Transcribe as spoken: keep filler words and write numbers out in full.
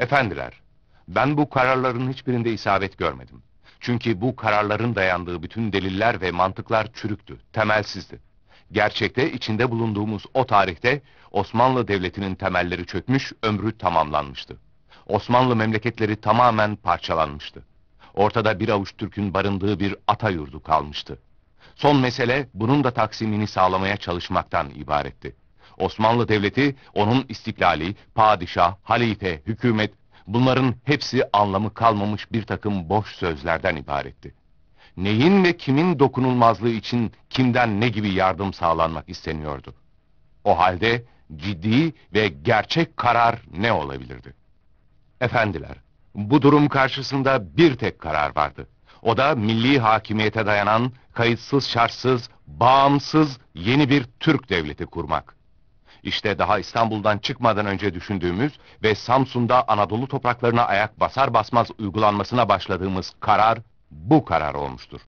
Efendiler, ben bu kararların hiçbirinde isabet görmedim. Çünkü bu kararların dayandığı bütün deliller ve mantıklar çürüktü, temelsizdi. Gerçekte içinde bulunduğumuz o tarihte Osmanlı Devleti'nin temelleri çökmüş, ömrü tamamlanmıştı. Osmanlı memleketleri tamamen parçalanmıştı. Ortada bir avuç Türk'ün barındığı bir ata yurdu kalmıştı. Son mesele bunun da taksimini sağlamaya çalışmaktan ibaretti. Osmanlı Devleti, onun istiklali, padişah, halife, hükümet, bunların hepsi anlamı kalmamış bir takım boş sözlerden ibaretti. Neyin ve kimin dokunulmazlığı için kimden ne gibi yardım sağlanmak isteniyordu? O halde ciddi ve gerçek karar ne olabilirdi? Efendiler, bu durum karşısında bir tek karar vardı. O da milli hakimiyete dayanan, kayıtsız şartsız, bağımsız yeni bir Türk devleti kurmak. İşte daha İstanbul'dan çıkmadan önce düşündüğümüz ve Samsun'da Anadolu topraklarına ayak basar basmaz uygulanmasına başladığımız karar bu karar olmuştur.